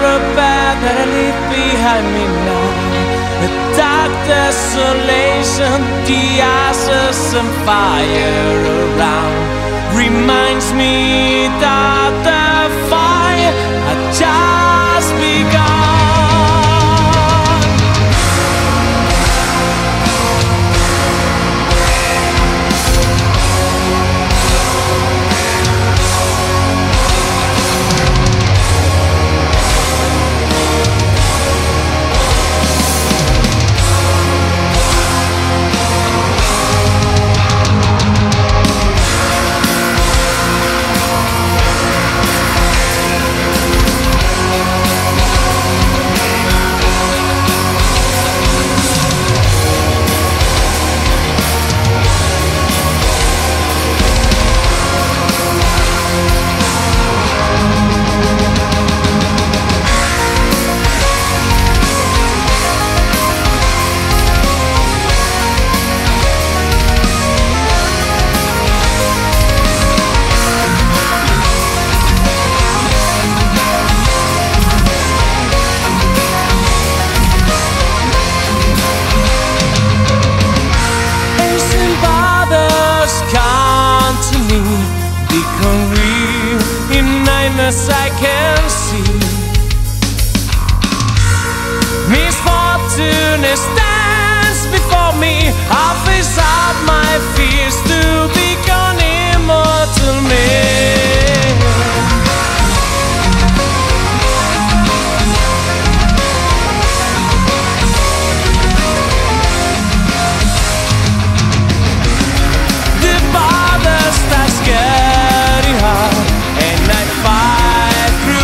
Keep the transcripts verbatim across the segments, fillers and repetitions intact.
there a path that I leave behind me now? The dark desolation, the ashes and fire around reminds me that the fire had just begun. I can see misfortune stands before me. I face out my fears to become immortal man. Through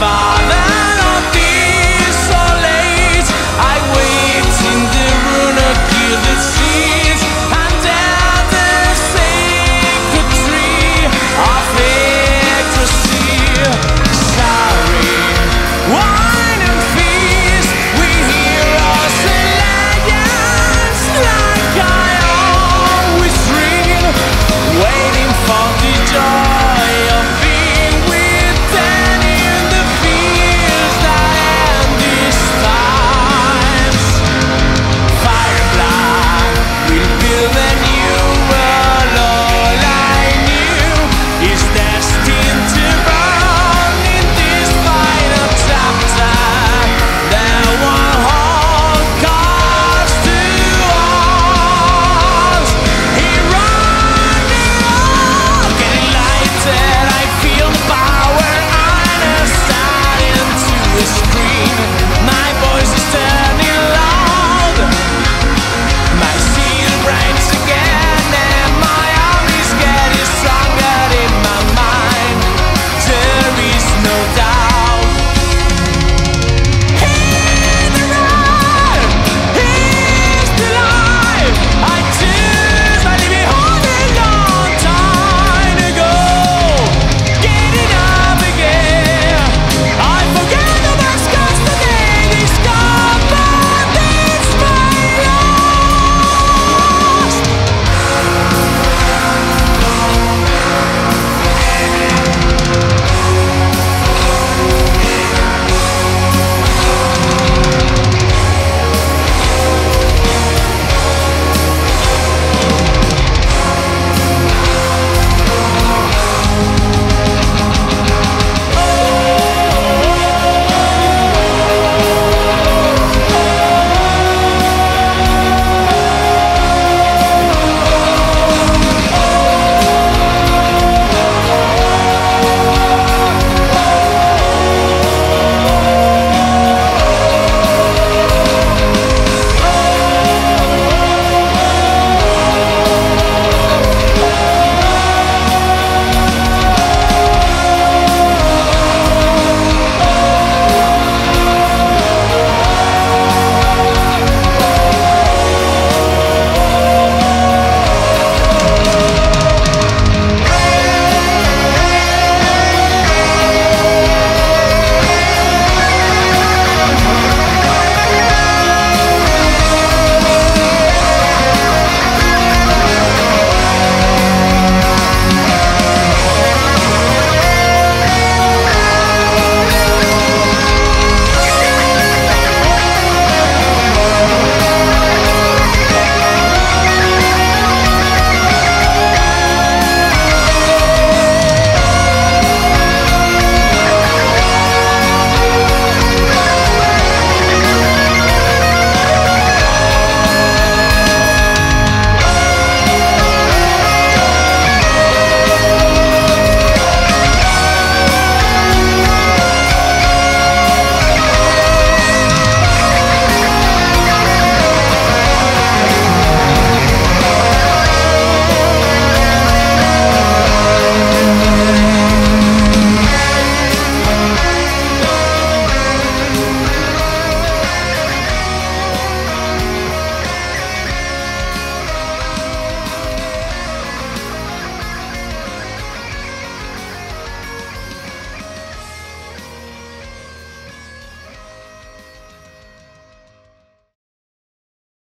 far.